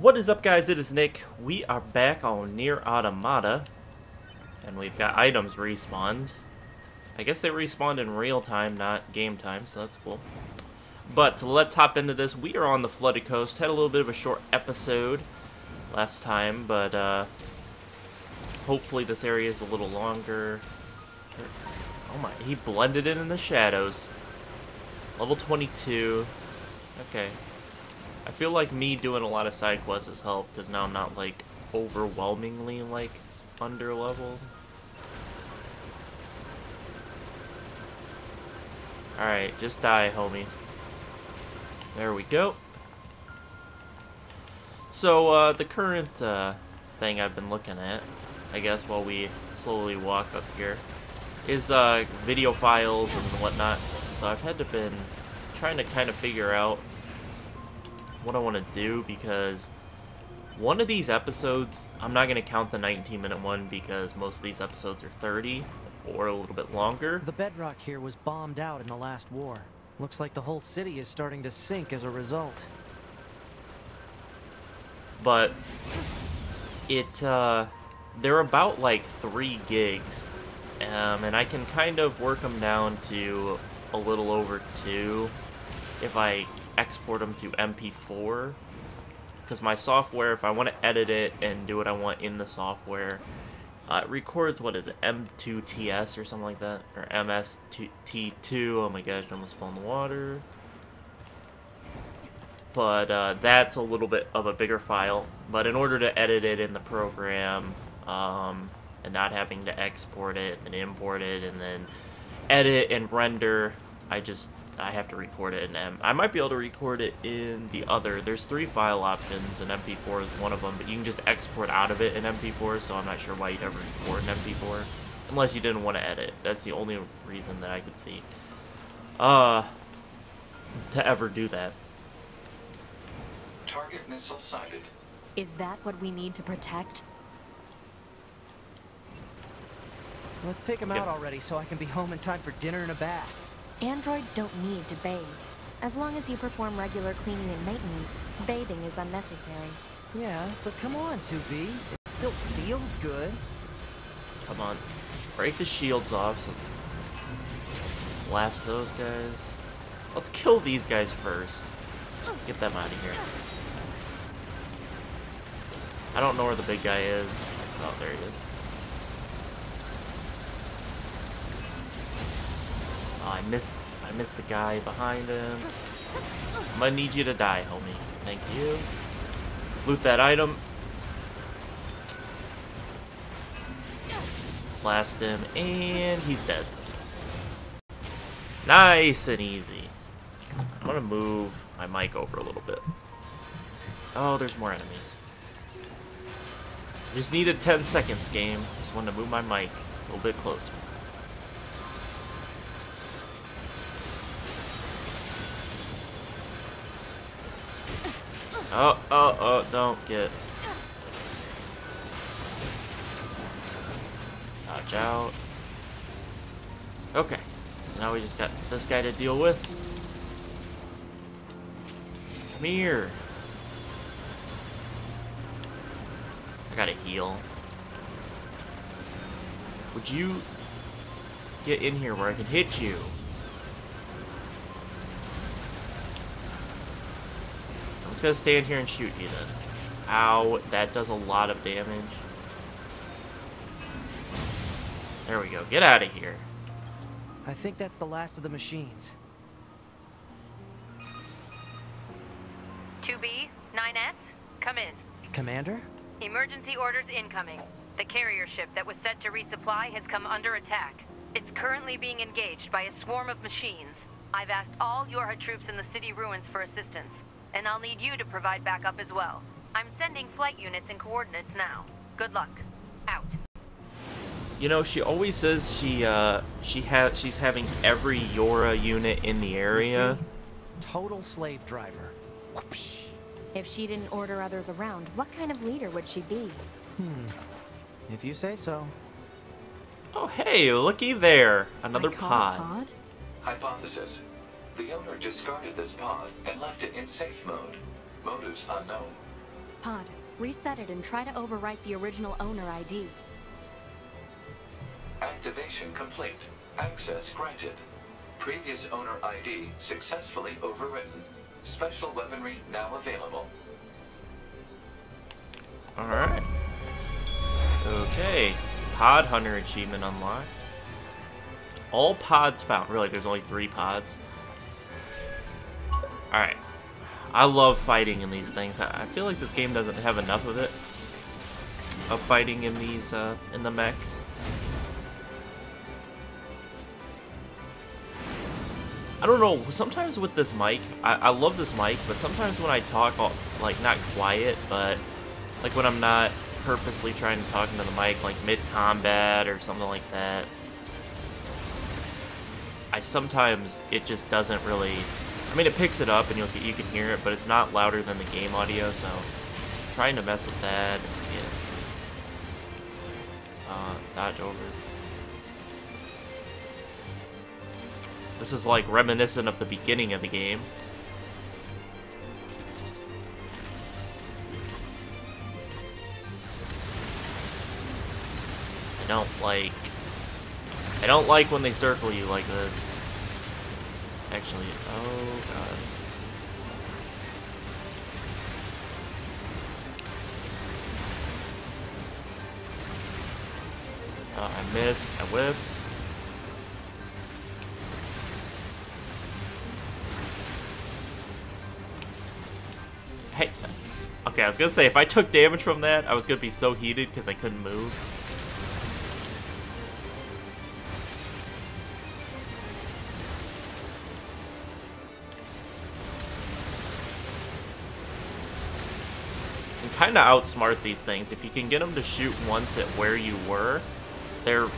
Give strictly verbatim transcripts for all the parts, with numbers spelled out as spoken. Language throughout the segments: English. What is up, guys? It is Nick. We are back on Nier Automata, and we've got items respawned. I guess they respawned in real time, not game time, so that's cool. But let's hop into this. We are on the Flooded Coast. Had a little bit of a short episode last time, but uh, hopefully this area is a little longer. Oh my, he blended in in the shadows. Level twenty-two. Okay. I feel like me doing a lot of side quests has helped, because now I'm not, like, overwhelmingly, like, under-leveled. Alright, just die, homie. There we go. So, uh, the current, uh, thing I've been looking at, I guess, while we slowly walk up here, is, uh, video files and whatnot. So I've had to been trying to kind of figure out what I want to do, because one of these episodes, I'm not going to count the nineteen minute one because most of these episodes are thirty or a little bit longer. The bedrock here was bombed out in the last war. Looks like the whole city is starting to sink as a result. But it, uh, they're about like three gigs, um, and I can kind of work them down to a little over two if I export them to M P four, because my software, if I want to edit it and do what I want in the software, uh, it records, what is it, M two T S or something like that, or M S T two. Oh my gosh, I almost fell in the water. But uh, that's a little bit of a bigger file, but in order to edit it in the program, um, and not having to export it and import it and then edit and render, I just I have to record it in M. I might be able to record it in the other. There's three file options, and M P four is one of them, but you can just export out of it in M P four, so I'm not sure why you'd ever record in M P four, unless you didn't want to edit. That's the only reason that I could see, uh, to ever do that. Target missile sighted. Is that what we need to protect? Let's take him out already so I can be home in time for dinner and a bath. Androids don't need to bathe. As long as you perform regular cleaning and maintenance, bathing is unnecessary. Yeah, but come on, two B. It still feels good. Come on. Break the shields off. So blast those guys. Let's kill these guys first. Get them out of here. I don't know where the big guy is. Oh, there he is. Oh, I missed, I missed the guy behind him. I'm gonna need you to die, homie. Thank you. Loot that item. Blast him, and he's dead. Nice and easy. I'm gonna move my mic over a little bit. Oh, there's more enemies. Just needed ten seconds, game. Just wanted to move my mic a little bit closer. Oh, oh, oh, don't get. Dodge out. Okay. So now we just got this guy to deal with. Come here. I gotta heal. Would you get in here where I can hit you? I'm just gonna stand here and shoot you then. Ow, that does a lot of damage. There we go, get out of here. I think that's the last of the machines. two B, nine S, come in. Commander? Emergency orders incoming. The carrier ship that was set to resupply has come under attack. It's currently being engaged by a swarm of machines. I've asked all YoRHa troops in the city ruins for assistance, and I'll need you to provide backup as well. I'm sending flight units and coordinates now. Good luck. Out. You know, she always says she uh she has she's having every YoRHa unit in the area. See? Total slave driver. Whoopsh. If she didn't order others around, what kind of leader would she be? Hmm. If you say so. Oh hey, looky there. Another pod. pod. Hypothesis. The owner discarded this pod and left it in safe mode. Motives unknown. pod, reset it and try to overwrite the original owner I D. Activation complete. Access granted. Previous owner I D successfully overwritten. Special weaponry now available. Alright. Okay. Pod Hunter achievement unlocked. All pods found. Really, there's only three pods. Alright. I love fighting in these things. I feel like this game doesn't have enough of it. Of fighting in these, uh, in the mechs. I don't know, sometimes with this mic, I, I love this mic, but sometimes when I talk, I'll, like, not quiet, but, like, when I'm not purposely trying to talk into the mic, like, mid-combat or something like that, I sometimes, it just doesn't really, I mean, it picks it up and you'll, you can hear it, but it's not louder than the game audio, so I'm trying to mess with that, yeah. uh, dodge over. This is like reminiscent of the beginning of the game. I don't like... I don't like when they circle you like this. Actually, oh god. Oh, I missed. I whiffed. Hey, okay, I was gonna say, if I took damage from that, I was gonna be so heated because I couldn't move. And kinda outsmart these things. If you can get them to shoot once at where you were, their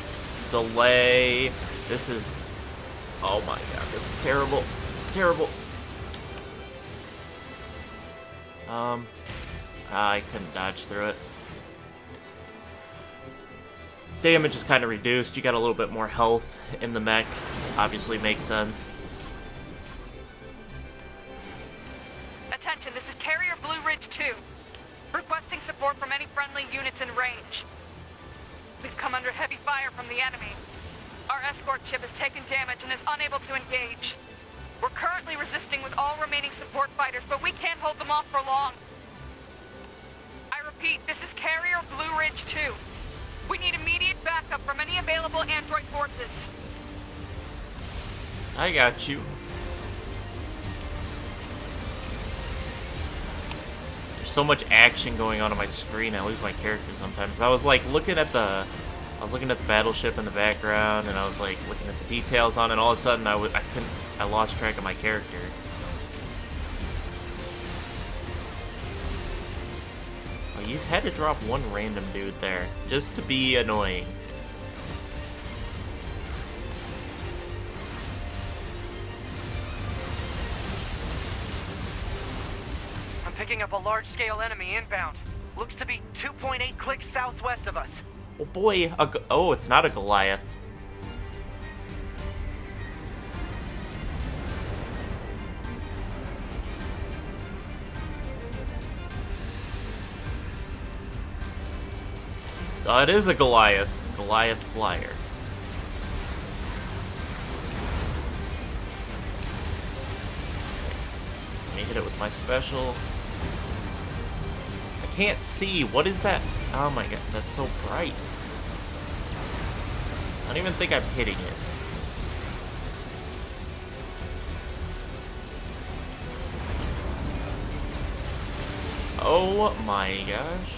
delay, this is, oh my god, this is terrible, this is terrible. Um, I couldn't dodge through it. Damage is kind of reduced. You got a little bit more health in the mech. Obviously makes sense. Attention, this is Carrier Blue Ridge Two. Requesting support from any friendly units in range. We've come under heavy fire from the enemy. Our escort ship has taken damage and is unable to engage. We're currently resisting with all remaining support fighters, but we can't hold them off for long. I repeat, this is Carrier Blue Ridge Two. We need immediate backup from any available android forces. I got you. There's so much action going on on my screen, I lose my character sometimes. I was like looking at the... I was looking at the battleship in the background, and I was like looking at the details on it, and all of a sudden I, w I couldn't, I lost track of my character. Oh, you just had to drop one random dude there, just to be annoying. I'm picking up a large-scale enemy inbound. Looks to be two point eight clicks southwest of us. Oh boy, a go oh, it's not a Goliath. Oh, it is a Goliath. It's a Goliath Flyer. Let me hit it with my special. I can't see. What is that? Oh my god, that's so bright. I don't even think I'm hitting it. Oh my gosh.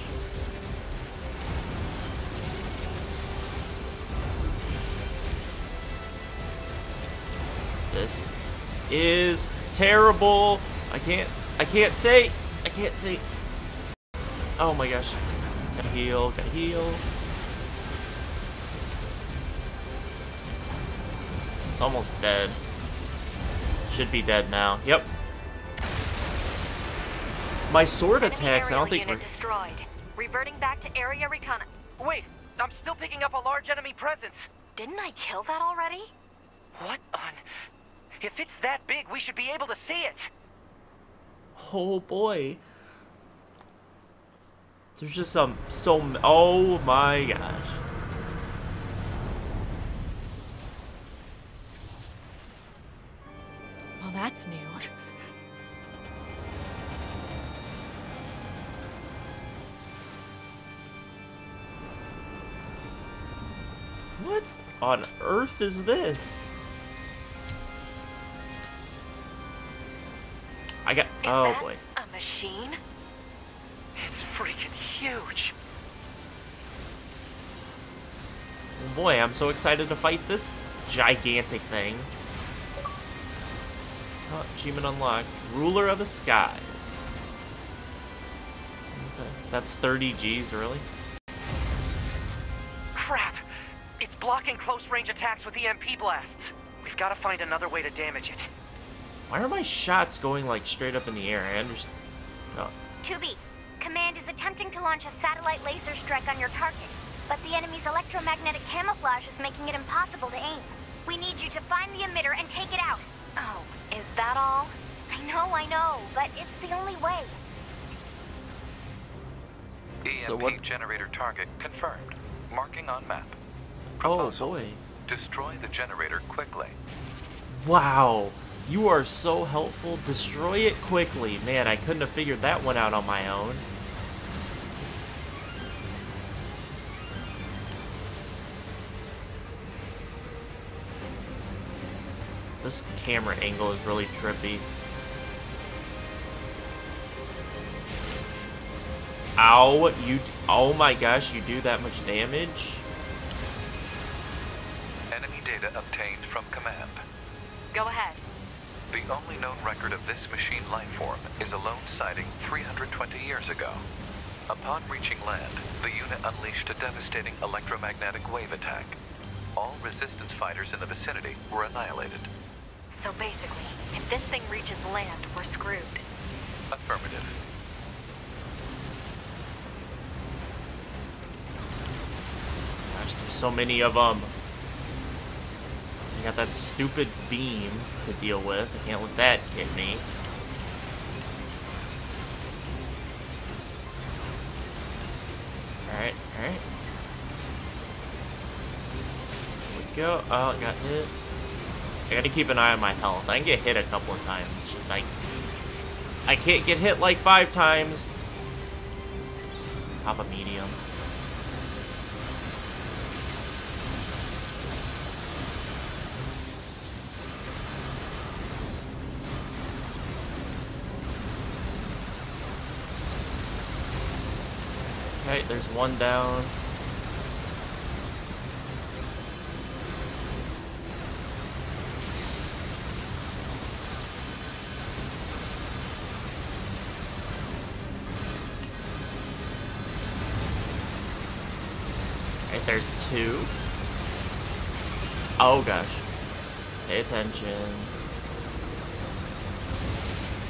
This is terrible. I can't, I can't say, I can't say. Oh my gosh. Gotta heal, gotta heal. It's almost dead. Should be dead now. Yep. My sword attacks, I don't think we're... destroyed. Reverting back to area recon. Wait, I'm still picking up a large enemy presence. Didn't I kill that already? What on... If it's that big, we should be able to see it. Oh boy. There's just some um, so m oh my gosh. Well, that's new. What on earth is this? I got. Oh boy. Is that a machine? It's freaking huge. Oh boy, I'm so excited to fight this gigantic thing. Oh, achievement unlocked. Ruler of the Skies. Okay. That's thirty G's, really? Crap! It's blocking close-range attacks with E M P blasts. We've got to find another way to damage it. Why are my shots going, like, straight up in the air? I understand. Oh. two B, Command is attempting to launch a satellite laser strike on your target, but the enemy's electromagnetic camouflage is making it impossible to aim. We need you to find the emitter and take it out. Oh, is that all? I know, I know, but it's the only way. E M P so what? Generator target confirmed. Marking on map. Proposal, oh, boy. Destroy the generator quickly. Wow. You are so helpful. Destroy it quickly. Man, I couldn't have figured that one out on my own. This camera angle is really trippy. Ow, you, oh my gosh, you do that much damage? Enemy data obtained from command. Go ahead. The only known record of this machine life form is a lone sighting three hundred twenty years ago. Upon reaching land, the unit unleashed a devastating electromagnetic wave attack. All resistance fighters in the vicinity were annihilated. So basically, if this thing reaches land, we're screwed. Affirmative. Gosh, there's so many of them. I got that stupid beam to deal with. I can't let that get me. Alright, alright. Here we go. Oh, I got hit. I gotta keep an eye on my health. I can get hit a couple of times. It's just like, I can't get hit like five times. Pop a medium. Okay, there's one down. Alright, there's two. Oh gosh. Pay attention.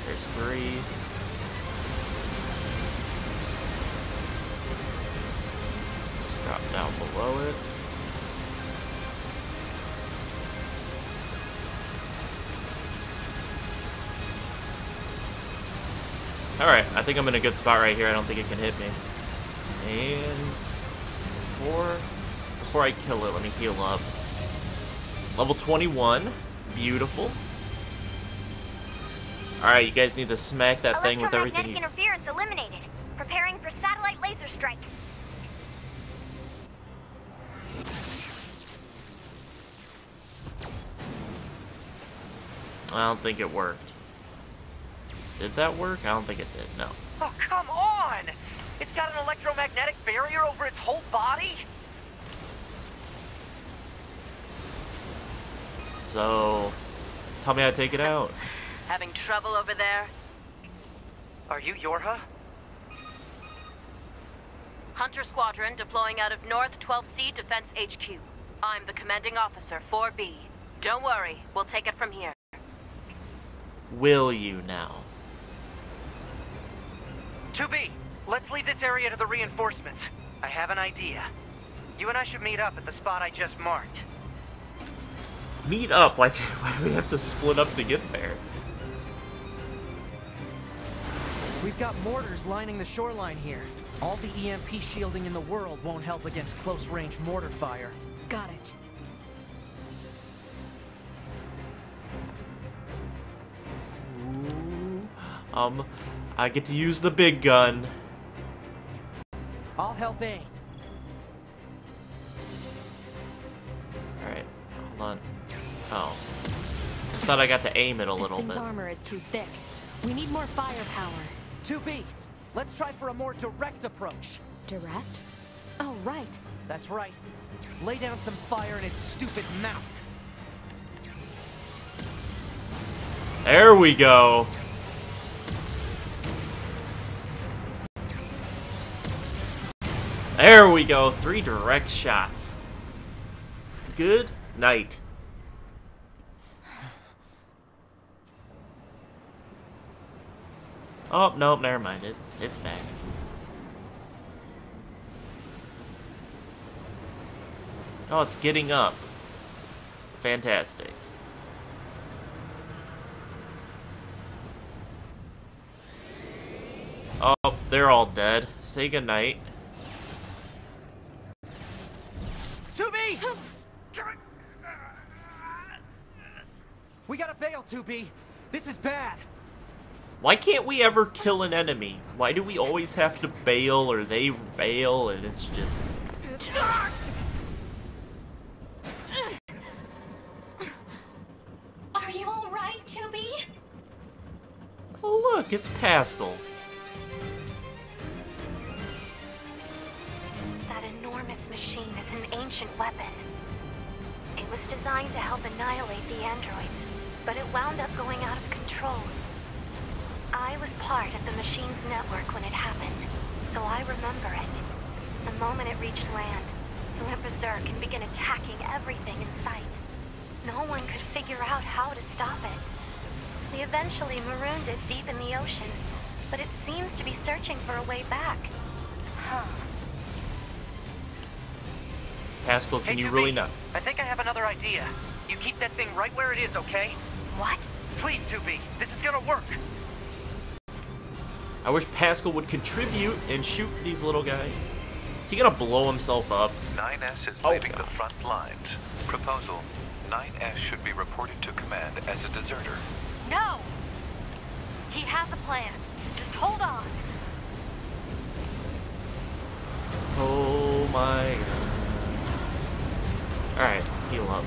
There's three. Drop down below it. Alright, I think I'm in a good spot right here. I don't think it can hit me. And before, before I kill it, let me heal up. Level twenty-one. Beautiful. Alright, you guys need to smack that thing with everything. Electromagnetic interference eliminated. Preparing for satellite laser strike. I don't think it worked. Did that work? I don't think it did, no. Oh, come on! It's got an electromagnetic barrier over its whole body? So, tell me how to take it out. Having trouble over there? Are you YoRHa? Hunter Squadron deploying out of North twelve C Defense H Q. I'm the commanding officer, four B. Don't worry, we'll take it from here. Will you now? two B, let's leave this area to the reinforcements. I have an idea. You and I should meet up at the spot I just marked. Meet up? Why, why do we have to split up to get there? We've got mortars lining the shoreline here. All the E M P shielding in the world won't help against close-range mortar fire. Got it. Ooh. Um, I get to use the big gun. I'll help aim. Alright, hold on. Oh. I thought I got to aim it a little bit. This thing's armor is too thick. We need more firepower. two B, let's try for a more direct approach. Direct? Oh, right. That's right. Lay down some fire in its stupid mouth. There we go. There we go. Three direct shots. Good night. Oh, nope, never mind. It, it's back. Oh, it's getting up. Fantastic. Oh, they're all dead. Say goodnight. two B! We gotta bail, two B. This is bad. Why can't we ever kill an enemy? Why do we always have to bail or they bail and it's just... Are you alright, two B? Oh look, it's Pascal. That enormous machine is an ancient weapon. It was designed to help annihilate the androids, but it wound up going out of control. I was part of the machine's network when it happened, so I remember it. The moment it reached land, it went berserk and began attacking everything in sight. No one could figure out how to stop it. We eventually marooned it deep in the ocean, but it seems to be searching for a way back. Huh. Pascal, can hey, you really not? I think I have another idea. You keep that thing right where it is, okay? What? Please, two B, this is gonna work. I wish Pascal would contribute and shoot these little guys. Is he gonna blow himself up? nine S is oh, leaving God. the front lines. Proposal, nine S should be reported to command as a deserter. No! He has a plan. Just hold on. Oh my God. Alright, heal up.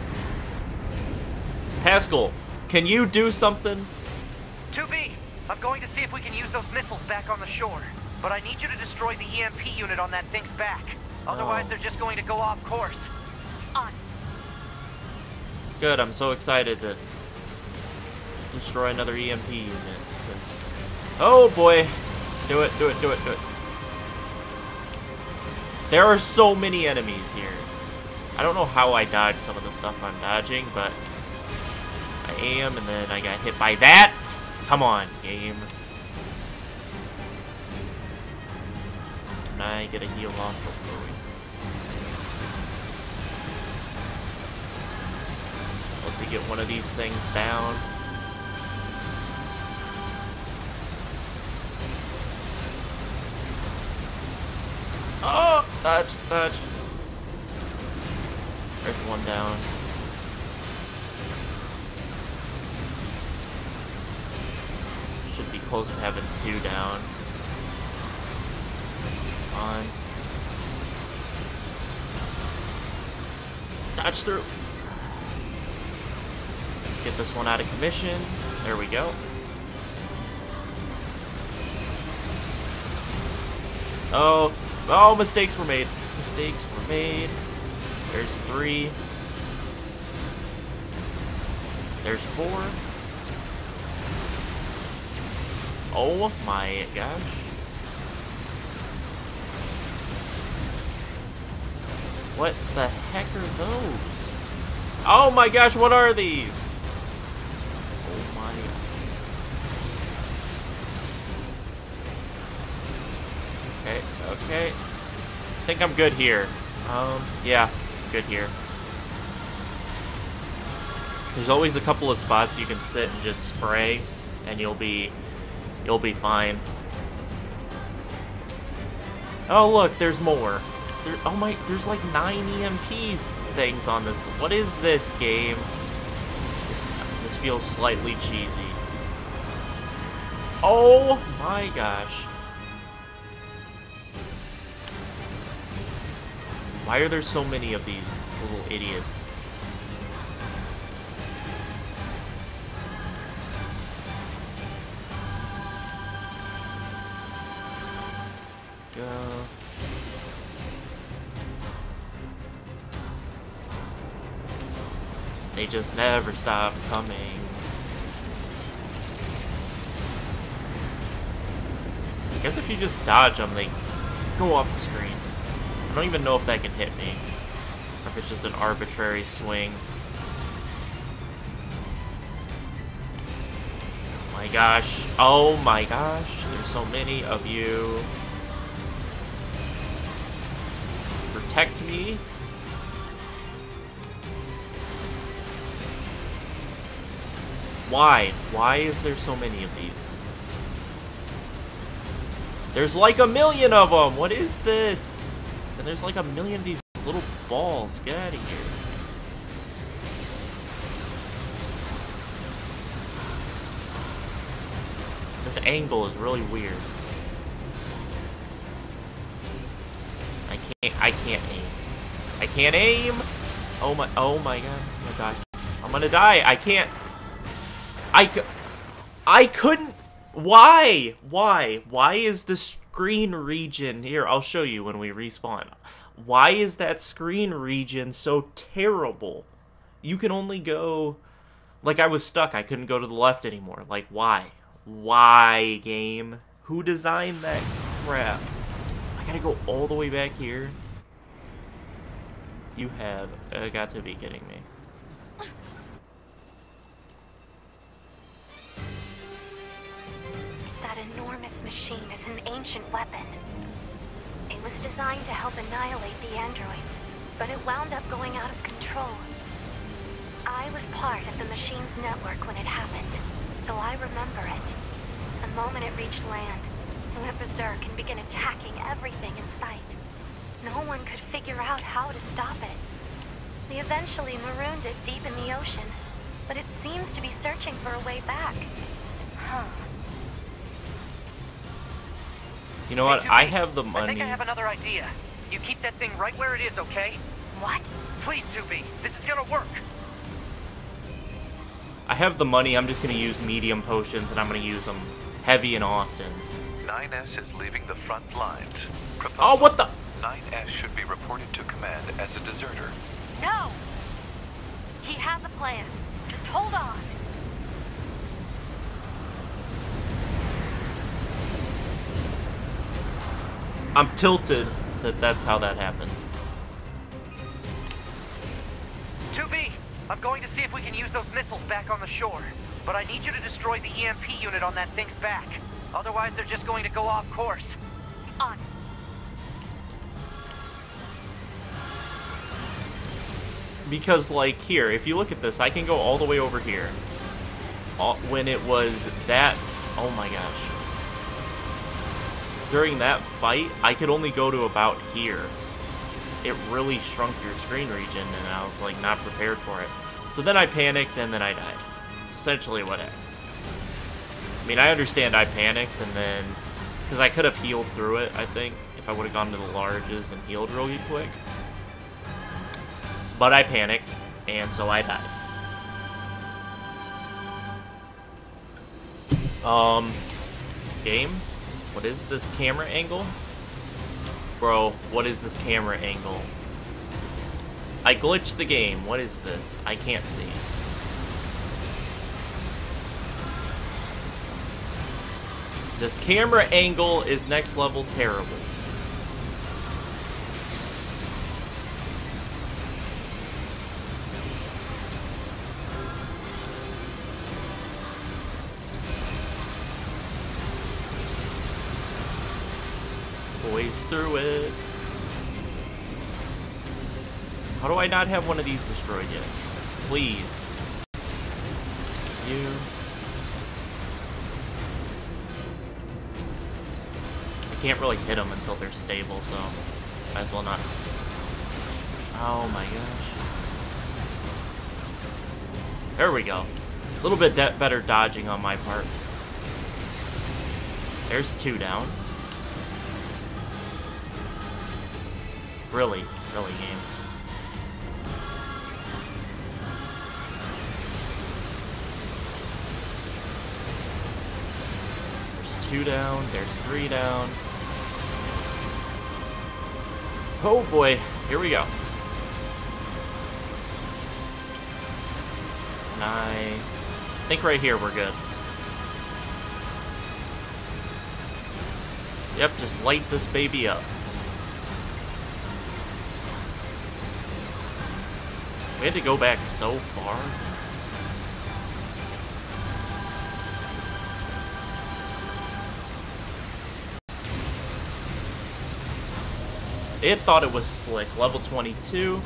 Pascal, can you do something? two B! I'm going to see if we can use those missiles back on the shore, but I need you to destroy the E M P unit on that thing's back. Otherwise, oh. they're just going to go off course. On. Good, I'm so excited to destroy another E M P unit. Oh boy. Do it, do it, do it, do it. There are so many enemies here. I don't know how I dodge some of the stuff I'm dodging, but I am, and then I got hit by that. Come on, game. And I get a heal off before we... Hope we get one of these things down. Oh! Dodge, dodge. There's one down. Be close to having two down. Come on. Dodge through. Let's get this one out of commission. There we go. Oh, oh, mistakes were made. Mistakes were made. There's three. There's four. Oh my gosh. What the heck are those? Oh my gosh, what are these? Oh my gosh. Okay, okay. I think I'm good here. Um, yeah, good here. There's always a couple of spots you can sit and just spray, and you'll be... You'll be fine. Oh look, there's more. There, oh my, there's like nine E M P things on this. What is this game? This, this feels slightly cheesy. Oh my gosh. Why are there so many of these little idiots? Go. They just never stop coming. I guess if you just dodge them, they go off the screen. I don't even know if that can hit me, or if it's just an arbitrary swing. Oh my gosh, oh my gosh, there's so many of you. Protect me. Why? Why is there so many of these? There's like a million of them! What is this? And there's like a million of these little balls. Get out of here. This angle is really weird. I can't, I can't aim. I can't aim! Oh my, oh my god, oh my gosh. I'm gonna die, I can't. I, c I couldn't, why? Why? Why is this screen region here? I'll show you when we respawn. Why is that screen region so terrible? You can only go, like I was stuck, I couldn't go to the left anymore. Like why? Why, game? Who designed that crap? I gotta go all the way back here. You have uh, got to be kidding me. Machine is an ancient weapon. It was designed to help annihilate the androids, but it wound up going out of control. I was part of the machine's network when it happened, so I remember it. The moment it reached land, it went berserk and began attacking everything in sight. No one could figure out how to stop it. They eventually marooned it deep in the ocean, but it seems to be searching for a way back. Huh. You know what? I have the money. I think I have another idea. You keep that thing right where it is, okay? What? Please, two B. This is gonna work. I have the money. I'm just gonna use medium potions, and I'm gonna use them heavy and often. nine S is leaving the front lines. Proposal. Oh, what the? nine S should be reported to command as a deserter. No! He has a plan. Just hold on. I'm tilted that that's how that happened. two B, I'm going to see if we can use those missiles back on the shore. But I need you to destroy the E M P unit on that thing's back. Otherwise, they're just going to go off course. On. Because, like, here, if you look at this, I can go all the way over here. All, when it was that... Oh my gosh. During that fight, I could only go to about here. It really shrunk your screen region, and I was like not prepared for it. So then I panicked, and then I died. It's essentially what happened. I mean, I understand I panicked, and then... Because I could have healed through it, I think, if I would have gone to the larges and healed really quick. But I panicked, and so I died. Um, game? What is this camera angle? Bro, what is this camera angle? I glitched the game. What is this? I can't see. This camera angle is next level terrible. Through it. How do I not have one of these destroyed yet? Please. You. I can't really hit them until they're stable, so might as well not. Oh my gosh. There we go. A little bit de better dodging on my part. There's two down. Really, really game. Two down, there's three down. Oh boy, here we go. And I think right here we're good. Yep, just light this baby up. We had to go back so far. It thought it was slick. Level twenty-two.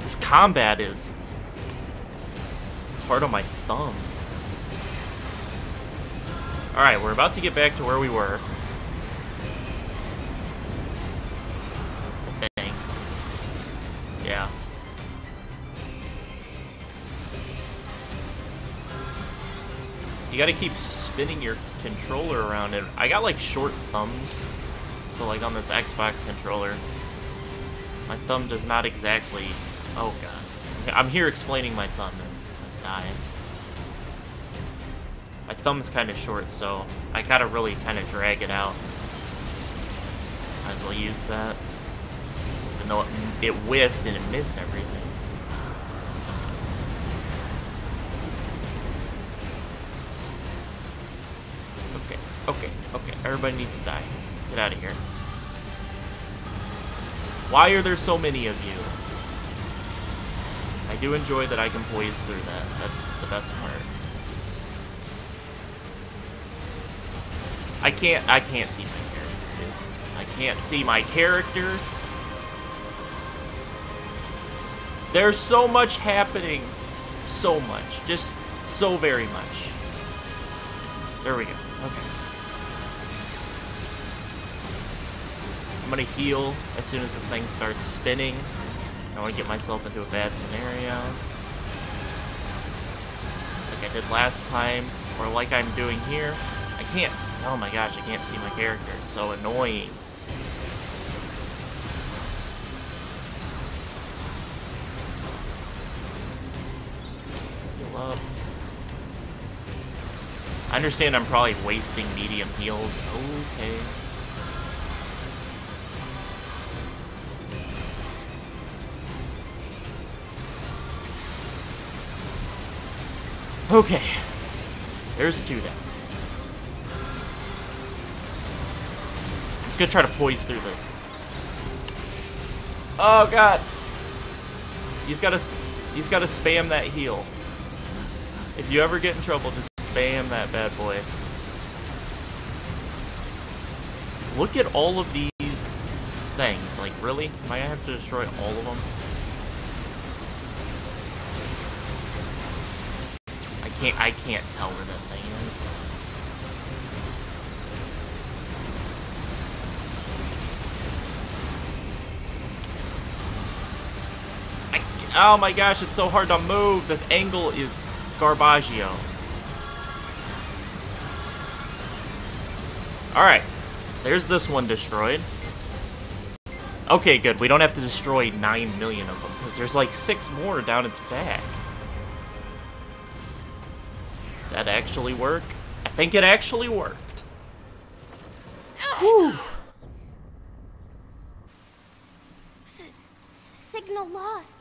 This combat is... it's hard on my thumb. Alright, we're about to get back to where we were. Dang. Yeah. You gotta keep spinning your controller around it. I got like short thumbs. So like on this Xbox controller, my thumb does not exactly... oh god. I'm here explaining my thumb and dying. My thumb's kind of short, so I gotta really kind of drag it out. Might as well use that. Even though it, it whiffed and it missed everything. Okay, okay, okay. Everybody needs to die. Get out of here. Why are there so many of you? I do enjoy that I can poise through that. That's the best part. I can't I can't see my character, dude. I can't see my character. There's so much happening. So much. Just so very much. There we go. Okay. I'm gonna heal as soon as this thing starts spinning. I don't wanna get myself into a bad scenario. Like I did last time, or like I'm doing here. I can't, oh my gosh, I can't see my character. It's so annoying. Heal up. I understand I'm probably wasting medium heals. Okay. Okay, there's two down. I'm just gonna try to poise through this. Oh god, he's gotta, he's gotta spam that heal. If you ever get in trouble, just spam that bad boy. Look at all of these things. Like really, am I gonna have to destroy all of them? Can't, I can't tell where that thing is. I, oh my gosh, it's so hard to move. This angle is garbaggio. Alright, there's this one destroyed. Okay, good. We don't have to destroy nine million of them, because there's like six more down its back. That actually worked? I think it actually worked. Whew. S signal lost.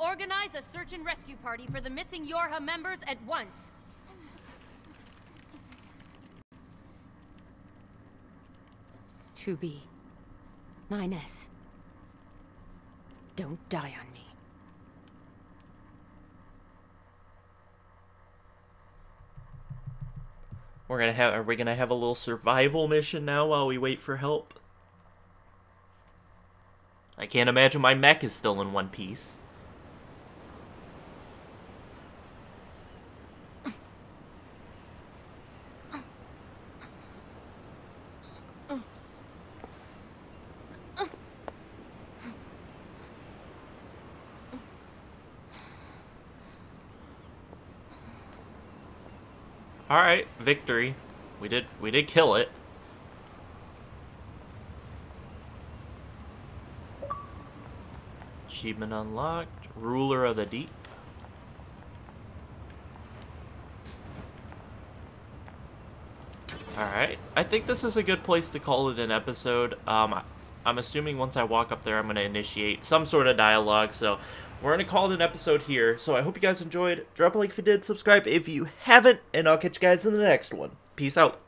Organize a search and rescue party for the missing YoRHa members at once. two B. nine S. Don't die on me. We're gonna have, are we gonna have a little survival mission now while we wait for help? I can't imagine my mech is still in one piece. All right, victory. We did we did kill it. Achievement unlocked. Ruler of the Deep. Alright, I think this is a good place to call it an episode. Um, I'm assuming once I walk up there, I'm going to initiate some sort of dialogue. So we're going to call it an episode here. So I hope you guys enjoyed. Drop a like if you did. Subscribe if you haven't. And I'll catch you guys in the next one. Peace out.